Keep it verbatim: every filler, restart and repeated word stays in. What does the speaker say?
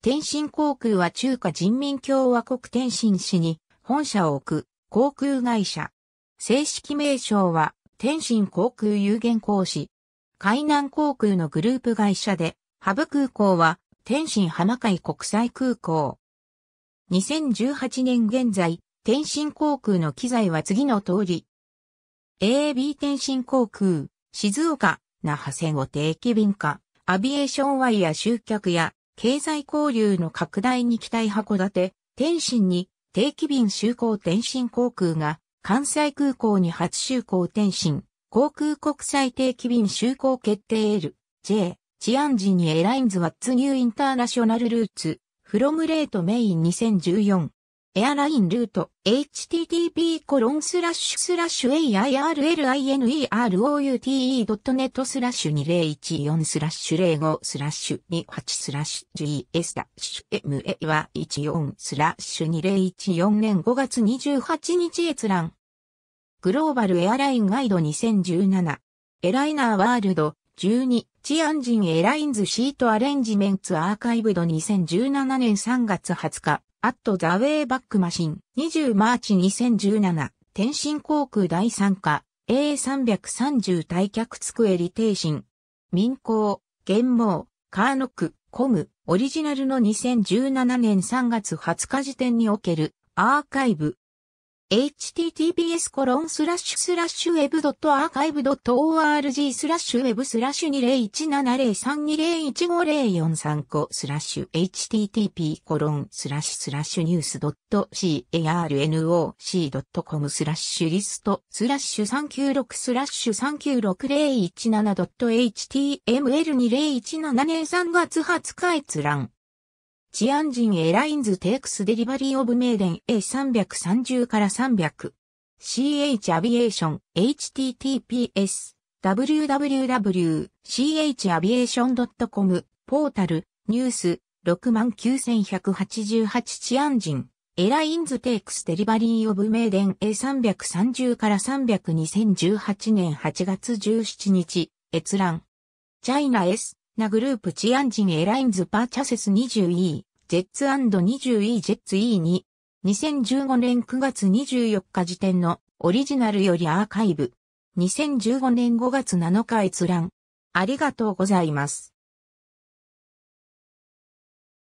天津航空は中華人民共和国天津市に本社を置く航空会社。正式名称は天津航空有限公司。海南航空のグループ会社で、ハブ空港は天津浜海国際空港。にせんじゅうはちねん現在、天津航空の機材は次の通り。エービー 天津航空、静岡、那覇線を定期便化、アビエーションワイヤ集客や、経済交流の拡大に期待函館、天津に定期便就航天津航空が関西空港に初就航天津航空国際定期便就航決定 エルジェー 治安時にエラインズワッツニューインターナショナルルーツフロムレートメインにせんじゅうよんエアラインルート http コロンスラッシュスラッシュ エーアイアールエルアイエヌイーアールオーユーティーイードットネット スラッシュにせんじゅうよんスラッシュゼロごスラッシュにじゅうはちスラッシュ ジーエス ダッシュ エムエーワイイチヨン スラッシュにせんじゅうよねんごがつにじゅうはちにち閲覧グローバルエアラインガイドにせんじゅうななエライナーワールドじゅうに治安人エラインズシートアレンジメンツアーカイブドにせんじゅうななねんさんがつはつかアットザウェイバックマシンにじゅうマーチにせんじゅうなな天津航空第さん課 エーさんさんまる 退却机李天津民航元網カーノックコムオリジナルのにせんじゅうななねんさんがつはつか時点におけるアーカイブ https コロンスラッシュスラッシュウェブドットアーカイブドット org スラッシュウェブスラッシュにせんじゅうなな ゼロさんにゼロいちごゼロよんさんごスラッシュ http コロンスラッシュスラッシュニュースドット シーエーアールエヌオーシードットコム スラッシュリストスラッシュさんきゅうろくスラッシュさんきゅうろく ゼロいちななドット エイチティーエムエルにせんじゅうななねんさんがつはつか閲覧治安人エラインズテイクスデリバリーオブメイデン エーさんさんまる からさんびゃく シーエイチ アビエーション httpsダブリューダブリューダブリュー シーエイチアビエーション ドットコム ポータルニュース ろくまんきゅうせんひゃくはちじゅうはち 治安人エラインズテイクスデリバリーオブメイデン エーさんさんまる からさんびゃく にせんじゅうはちねんはちがつじゅうしちにち閲覧チャイナ Sなグループ治安人エラインズパーチャセス にじゅうイー、ジェッツ &にじゅうイー ジェッツ イーツー、にせんじゅうごねんくがつにじゅうよっか時点のオリジナルよりアーカイブ、にせんじゅうごねんごがつなのか閲覧。ありがとうございます。